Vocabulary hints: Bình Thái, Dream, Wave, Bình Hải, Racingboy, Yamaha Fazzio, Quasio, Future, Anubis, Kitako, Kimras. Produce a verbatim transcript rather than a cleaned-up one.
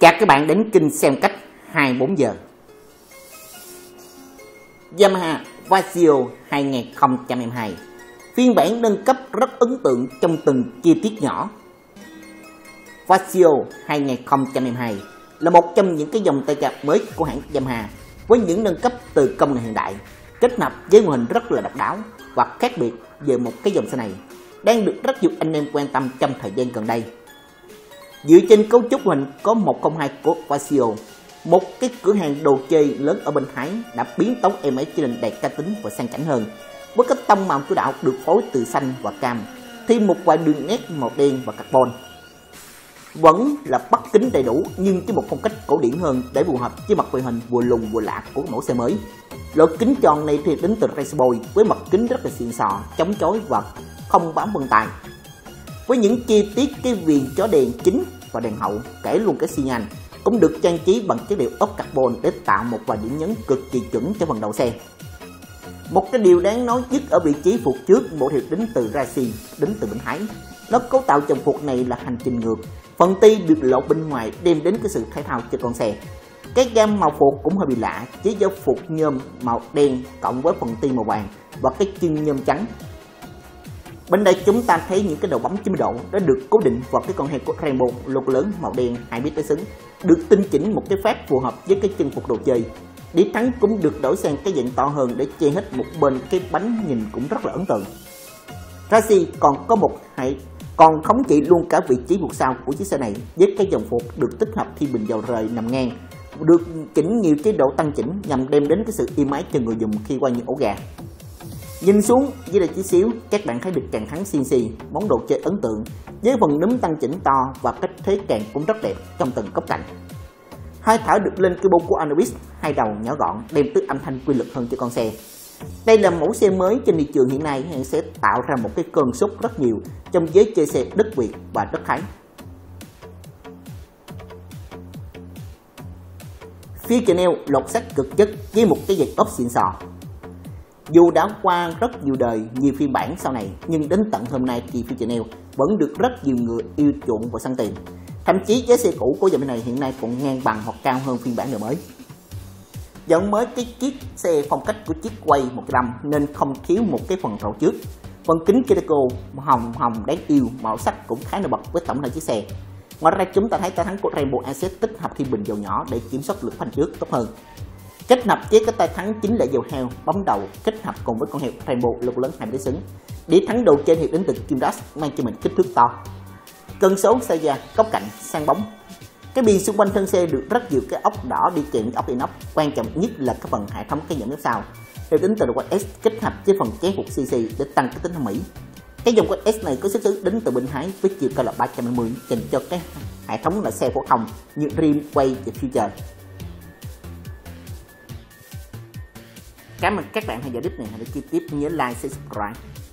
Chào các bạn đến kênh xem cách hai mươi bốn giờ. Yamaha Fazzio hai không hai hai, phiên bản nâng cấp rất ấn tượng trong từng chi tiết nhỏ. Fazzio hai không hai hai là một trong những cái dòng tay ga mới của hãng Yamaha, với những nâng cấp từ công nghệ hiện đại kết hợp với mô hình rất là độc đáo và khác biệt về một cái dòng xe này đang được rất nhiều anh em quan tâm trong thời gian gần đây. Dựa trên cấu trúc hình có một không hai của Quasio, một cái cửa hàng đồ chơi lớn ở Bình Thái đã biến tấu em ấy trở nên đầy cá tính và sang chảnh hơn, với các tông màu chủ đạo được phối từ xanh và cam, thêm một vài đường nét màu đen và carbon. Vẫn là bắt kính đầy đủ nhưng với một phong cách cổ điển hơn để phù hợp với mặt ngoại hình vừa lùng vừa lạ của mẫu xe mới. Loại kính tròn này thì đến từ Racingboy với mặt kính rất là xịn sò, chống chói và không bám vân tay. Với những chi tiết cái viền chó đèn chính và đèn hậu, kể luôn cái xi nhan cũng được trang trí bằng chất liệu ốp carbon để tạo một vài điểm nhấn cực kỳ chuẩn cho phần đầu xe. Một cái điều đáng nói nhất ở vị trí phục trước, bộ thiệp đến từ Racing, đến từ Bình Hải. Lớp cấu tạo trần phục này là hành trình ngược, phần ti được lộ bên ngoài đem đến cái sự thể thao cho con xe. Cái gam màu phục cũng hơi bị lạ, với giáo phục nhôm màu đen cộng với phần ti màu vàng và cái chân nhôm trắng. Bên đây chúng ta thấy những cái đầu bấm chín mươi độ đã được cố định vào cái con heo của Dream lột lớn màu đen hai mét tới xứng, được tinh chỉnh một cái phát phù hợp với cái chân phục đồ chơi. Đĩa thắng cũng được đổi sang cái dạng to hơn để che hết một bên cái bánh, nhìn cũng rất là ấn tượng. Racing còn có một hệ còn khống chỉ luôn cả vị trí buộc sau của chiếc xe này với cái dòng phục được tích hợp thi bình dầu rời nằm ngang, được chỉnh nhiều chế độ tăng chỉnh nhằm đem đến cái sự êm ái cho người dùng khi qua những ổ gà. Nhìn xuống dưới đây chút xíu, các bạn thấy được càng thắng xê en xê, món đồ chơi ấn tượng với phần núm tăng chỉnh to và cách thế càng cũng rất đẹp trong từng góc cạnh. Hơi thở được lên cái bộ của Anubis, hai đầu nhỏ gọn đem tới âm thanh quy lực hơn cho con xe. Đây là mẫu xe mới trên thị trường hiện nay sẽ tạo ra một cái cơn sốt rất nhiều trong giới chơi xe đất Việt và đất Thái. Phía trên eo lột sắt cực chất với một cái vệt ốp xịn sò. Dù đã qua rất nhiều đời, nhiều phiên bản sau này, nhưng đến tận hôm nay thì Future vẫn được rất nhiều người yêu chuộng và săn tiền. Thậm chí giá xe cũ của dòng này hiện nay còn ngang bằng hoặc cao hơn phiên bản đời mới. Dòng mới cái chiếc xe phong cách của chiếc Wave một năm nên không thiếu một cái phần rậu trước. Phần kính Kitako hồng hồng đáng yêu, màu sắc cũng khá nổi bật với tổng thể chiếc xe. Ngoài ra chúng ta thấy tay thắng của Rainbow Asset tích hợp thêm bình dầu nhỏ để kiểm soát lực phanh trước tốt hơn. Kết hợp với cái tay thắng chính là dầu heo bóng đầu kết hợp cùng với con heo Rainbow lục lớn hai đế xứng. Đĩa thắng đầu trên hiệu đến từ Kimras mang cho mình kích thước to. Cần số xe da, góc cạnh sang bóng. Cái biên xung quanh thân xe được rất nhiều cái ốc đỏ đi kèm ốc inox. Quan trọng nhất là cái phần hệ thống cái dẫn nước sau hiệu đến từ Quasio kết hợp với phần chế phục xê xê để tăng cái tính thẩm mỹ. Cái dòng Quasio này có xuất xứ đến từ Bình Hải với chiều cao là ba trăm hai mươi dành cho cái hệ thống là xe phổ thông như Dream, Wave và Future. Cảm ơn các bạn theo dõi clip này, hãy để chi tiết nhớ like, subscribe.